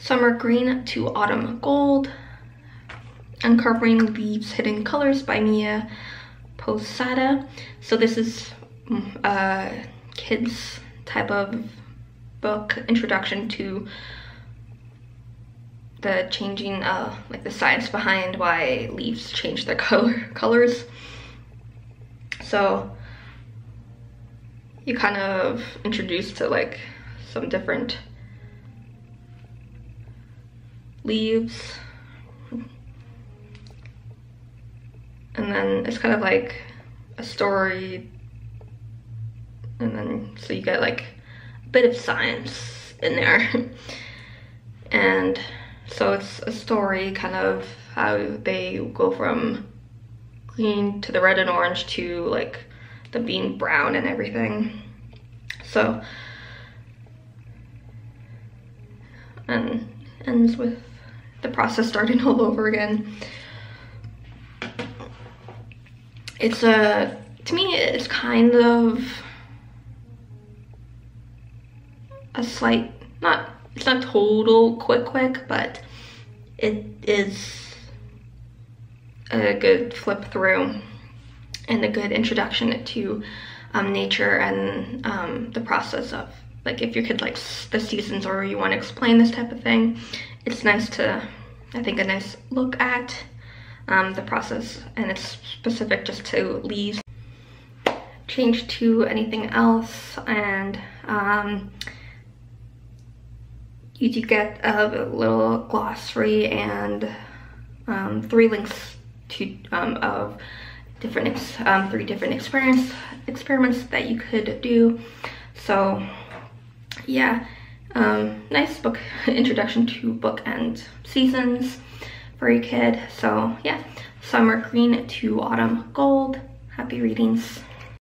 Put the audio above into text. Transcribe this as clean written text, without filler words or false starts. Summer Green to Autumn Gold, Uncovering Leaves Hidden Colors by Mia Posada. So this is a kids type of book, introduction to the changing, like the science behind why leaves change their colors. So you kind of introduced to like some different leaves, and then it's kind of like a story, and then so you get like a bit of science in there. And so it's a story, kind of how they go from green to the red and orange to like them being brown and everything. So, and ends with the process starting all over again. It's a, to me, it's kind of a slight, not, it's not total quick, but it is a good flip through and a good introduction to nature and the process of, like, if your kid likes the seasons or you want to explain this type of thing, it's nice to, I think, a nice look at the process, and it's specific just to leaves. Change to anything else, and you do get a little glossary and 3 links to of different 3 different experiments that you could do. So yeah, nice book introduction to book and seasons for your kid. So yeah, Summer Green to Autumn Gold. Happy readings.